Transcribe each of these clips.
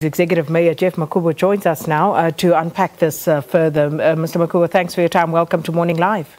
Executive Mayor Geoff Makhubo joins us now to unpack this further. Mr. Makhubo, thanks for your time. Welcome to Morning Live.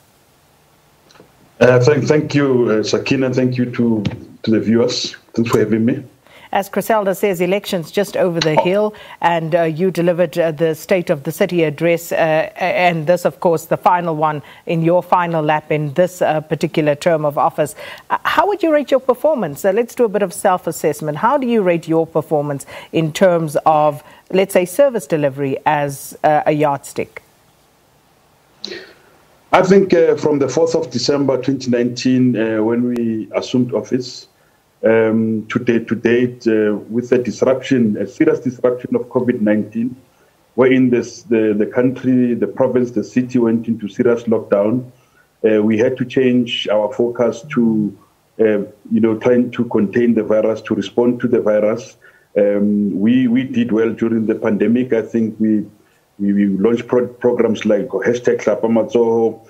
Thank you, Sakina. Thank you to the viewers. Thanks for having me. As Chriselda says, elections just over the hill, and you delivered the State of the City address, and this, of course, the final one in your final lap in this particular term of office. How would you rate your performance? Let's do a bit of self-assessment. How do you rate your performance in terms of, let's say, service delivery as a yardstick? I think from the 4th of December 2019, when we assumed office, to date, with the disruption, a serious disruption of COVID-19, wherein the country, the province, the city went into serious lockdown, we had to change our focus to, trying to contain the virus, to respond to the virus. We did well during the pandemic. I think we launched programs like #Lapamazoho,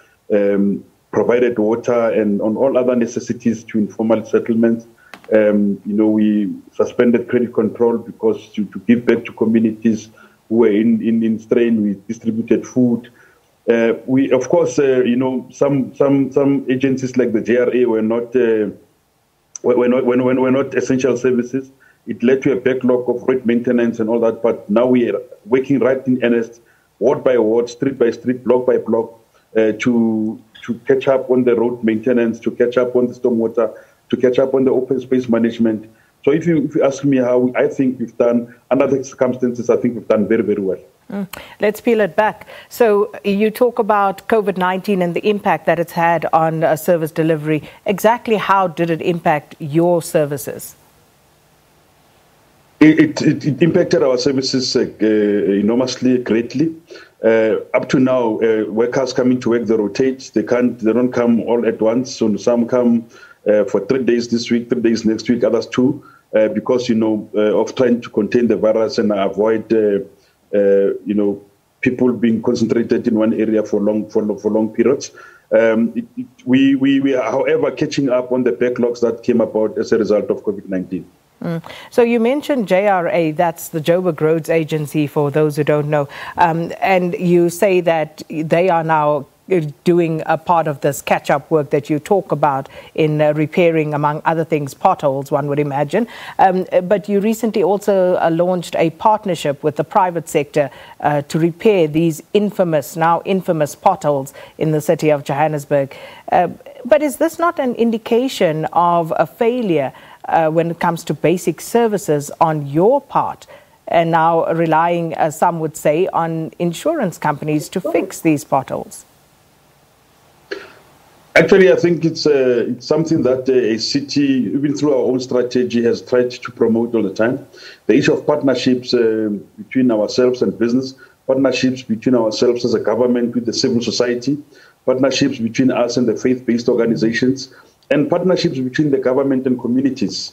provided water and on all other necessities to informal settlements. We suspended credit control because to give back to communities who were in strain. We distributed food. We, of course, some agencies like the JRA were not essential services. It led to a backlog of road maintenance and all that. But now we are working right in earnest, ward by ward, street by street, block by block, to catch up on the road maintenance, to catch up on the stormwater, to catch up on the open space management. So if you ask me how I think we've done, under the circumstances, I think we've done very, very well. Let's peel it back. So you talk about COVID-19 and the impact that it's had on service delivery. Exactly how did it impact your services? It impacted our services enormously, greatly. Up to now, workers coming to work, they rotate. They don't come all at once. So some come for 3 days this week, 3 days next week, others two, because, of trying to contain the virus and avoid, people being concentrated in one area for long periods. We are, however, catching up on the backlogs that came about as a result of COVID-19. So you mentioned JRA, that's the Joburg Roads Agency, for those who don't know, and you say that they are now doing a part of this catch-up work that you talk about in repairing, among other things, potholes, one would imagine. But you recently also launched a partnership with the private sector to repair these now infamous potholes in the city of Johannesburg. But is this not an indication of a failure when it comes to basic services on your part, and now relying, as some would say, on insurance companies to fix these potholes? Actually, I think it's something that a city, even through our own strategy, has tried to promote all the time. The issue of partnerships between ourselves and business, partnerships between ourselves as a government with the civil society, partnerships between us and the faith-based organizations, and partnerships between the government and communities.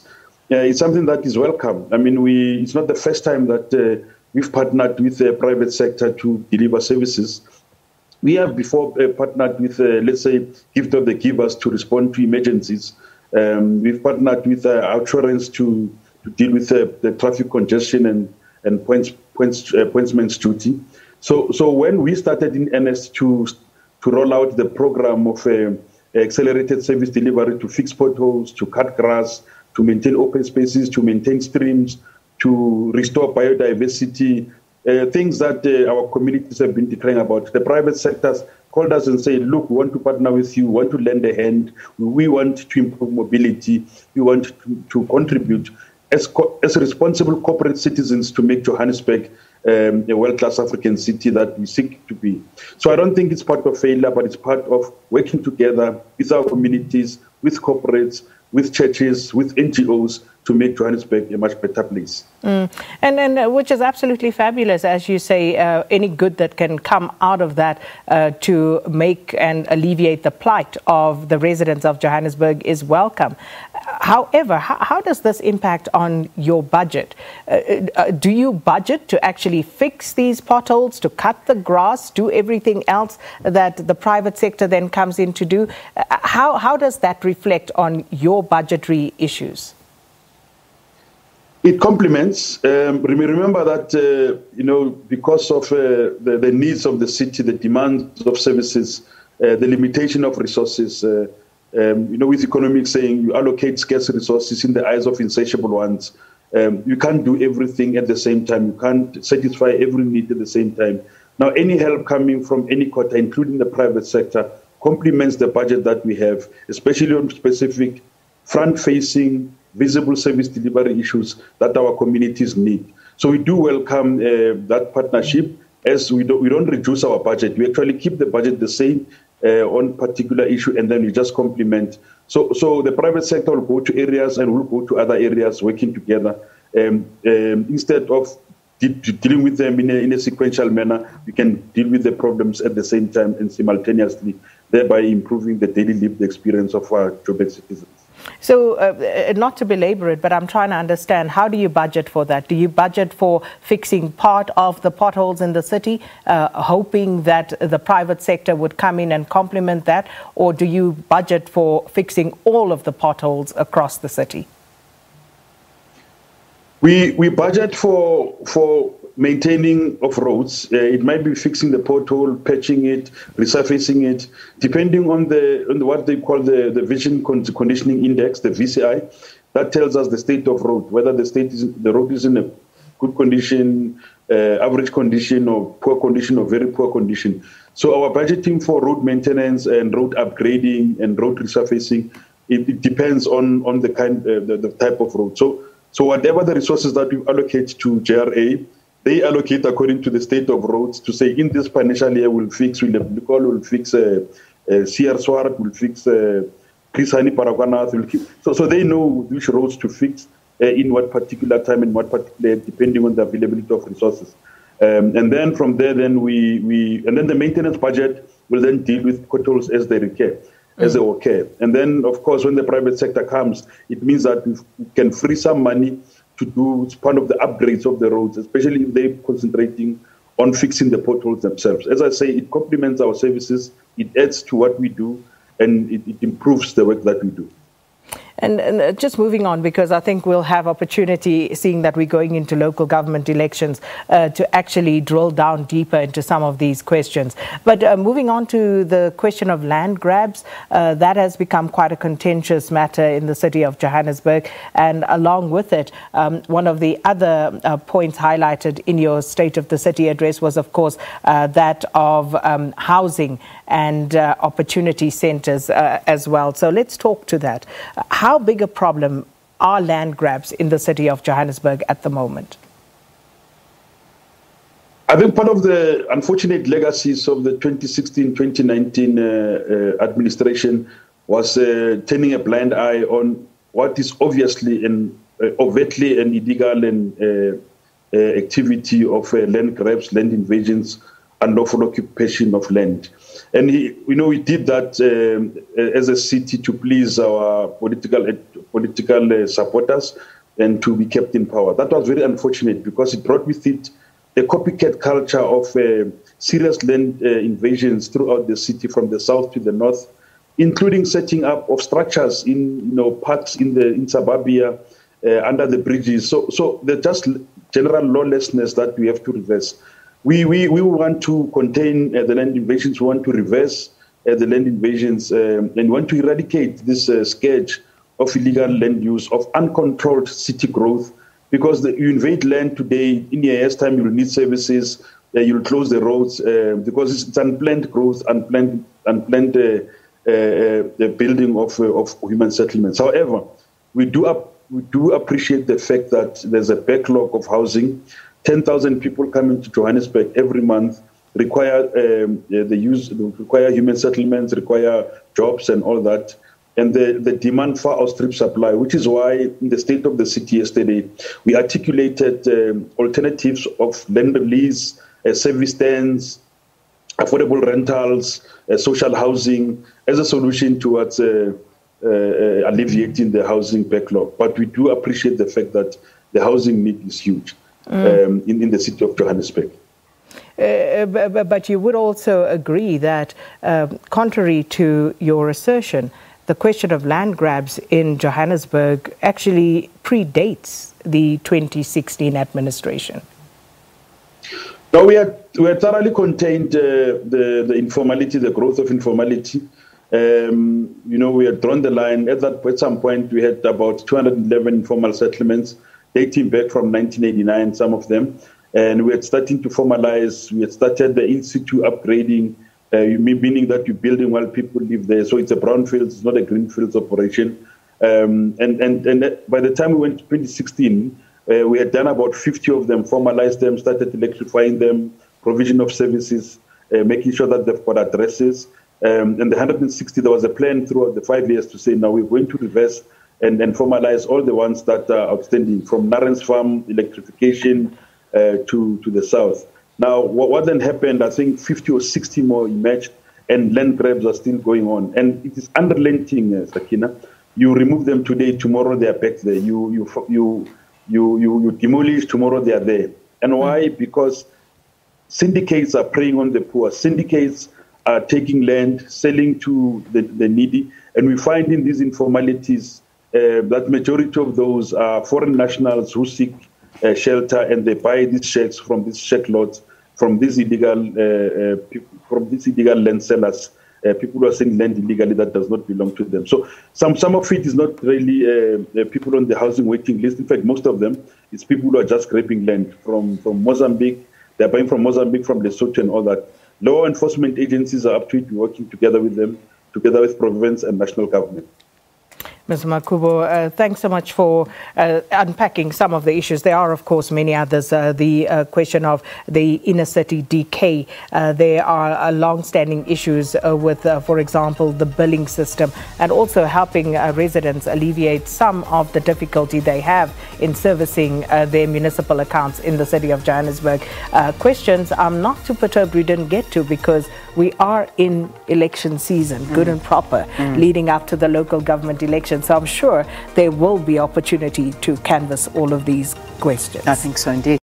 It's something that is welcome. I mean, it's not the first time that we've partnered with the private sector to deliver services. We have before partnered with, let's say, Gift of the Givers to respond to emergencies. We've partnered with Outsurance to deal with the traffic congestion and pointsman's duty. So when we started in earnest to roll out the program of accelerated service delivery to fix potholes, to cut grass, to maintain open spaces, to maintain streams, to restore biodiversity, things that our communities have been declaring about. The private sectors called us and said, look, we want to partner with you, we want to lend a hand, we want to improve mobility, we want to contribute as responsible corporate citizens to make Johannesburg a world-class African city that we seek to be. So I don't think it's part of failure, but it's part of working together with our communities, with corporates, with churches, with NGOs, to make Johannesburg a much better place. And which is absolutely fabulous, as you say, any good that can come out of that to make and alleviate the plight of the residents of Johannesburg is welcome. However, how does this impact on your budget? Do you budget to actually fix these potholes, to cut the grass, do everything else that the private sector then comes in to do? How does that reflect on your budgetary issues? It complements. Remember that, because of the needs of the city, the demands of services, the limitation of resources, with economics saying you allocate scarce resources in the eyes of insatiable ones. You can't do everything at the same time. You can't satisfy every need at the same time. Now, any help coming from any quarter, including the private sector, complements the budget that we have, especially on specific front-facing, visible service delivery issues that our communities need. So we do welcome that partnership, as we don't reduce our budget. We actually keep the budget the same on particular issue, and then we just complement. So the private sector will go to areas and we'll go to other areas working together. Instead of dealing with them in a sequential manner, we can deal with the problems at the same time and simultaneously, thereby improving the daily lived experience of our Joburg citizens. So, not to belabor it, but I'm trying to understand, how do you budget for that? Do you budget for fixing part of the potholes in the city, hoping that the private sector would come in and complement that? Or do you budget for fixing all of the potholes across the city? We budget for maintaining of roads. It might be fixing the pothole, patching it, resurfacing it, depending on what they call the Vision Conditioning Index, the VCI. That tells us the state of road, whether the road is in a good condition, average condition, or poor condition, or very poor condition. So our budgeting for road maintenance and road upgrading and road resurfacing, it depends on the kind the type of road. So whatever the resources that we allocate to JRA, they allocate according to the state of roads to say, in this financial year, we'll fix CR Swart, we'll fix Chrisani Paragwanath. So they know which roads to fix in what particular time and what particular, depending on the availability of resources. And then from there, then the maintenance budget will then deal with potholes as they recur. And then, of course, when the private sector comes, it means that we can free some money to do part of the upgrades of the roads, especially if they're concentrating on fixing the potholes themselves. As I say, it complements our services, it adds to what we do, and it improves the work that we do. And just moving on, because I think we'll have opportunity, seeing that we're going into local government elections, to actually drill down deeper into some of these questions. But moving on to the question of land grabs, that has become quite a contentious matter in the city of Johannesburg. And along with it, one of the other points highlighted in your State of the City address was, of course, that of housing and opportunity centres as well. So let's talk to that. How big a problem are land grabs in the city of Johannesburg at the moment? I think part of the unfortunate legacies of the 2016-2019 administration was turning a blind eye on what is obviously and overtly an illegal and activity of land grabs, land invasions, unlawful occupation of land. And we did that as a city to please our political supporters and to be kept in power. That was very unfortunate because it brought with it a copycat culture of serious land invasions throughout the city, from the south to the north, including setting up of structures in parks in suburbia, under the bridges. So the just general lawlessness that we have to reverse. We want to contain the land invasions, we want to reverse the land invasions, and want to eradicate this scourge of illegal land use, of uncontrolled city growth, because you invade land today, in a year's time you will need services, you'll close the roads, because it's unplanned growth, unplanned the building of human settlements. However, we do appreciate the fact that there's a backlog of housing. 10,000 people coming to Johannesburg every month require human settlements, require jobs and all that. And the demand far outstrips supply, which is why in the State of the City yesterday, we articulated alternatives of land lease, service stands, affordable rentals, social housing as a solution towards alleviating the housing backlog. But we do appreciate the fact that the housing need is huge. In the city of Johannesburg. But you would also agree that, contrary to your assertion, the question of land grabs in Johannesburg actually predates the 2016 administration. No, we had thoroughly contained the informality, the growth of informality. You know, we had drawn the line. At some point, we had about 211 informal settlements dating back from 1989, some of them. And we had started to formalize. We had started the in-situ upgrading, meaning that you're building while people live there. So it's a brownfield, it's not a greenfields operation. And by the time we went to 2016, we had done about 50 of them, formalized them, started electrifying them, provision of services, making sure that they've got addresses. And the 160, there was a plan throughout the 5 years to say, now we're going to reverse and formalize all the ones that are outstanding, from Narren's Farm, electrification to the south. Now, what then happened, I think 50 or 60 more emerged, and land grabs are still going on. And it is unrelenting, Sakina. You remove them today, tomorrow they are back there. You demolish, tomorrow they are there. And why? Because syndicates are preying on the poor. Syndicates are taking land, selling to the needy. And we find in these informalities that majority of those are foreign nationals who seek shelter, and they buy these shacks from these shack lots, from these illegal land sellers. People who are selling land illegally that does not belong to them. So some of it is not really people on the housing waiting list. In fact, most of them is people who are just grabbing land from Mozambique. They're buying from Mozambique, from Lesotho and all that. Law enforcement agencies are up to it, working together with them, together with province and national government. Mr. Makhubo, thanks so much for unpacking some of the issues. There are, of course, many others. The question of the inner city decay. There are long-standing issues with, for example, the billing system, and also helping residents alleviate some of the difficulty they have in servicing their municipal accounts in the city of Johannesburg. Questions I'm not too perturbed we didn't get to, because we are in election season, good and proper, leading up to the local government election. So I'm sure there will be opportunity to canvass all of these questions. I think so indeed.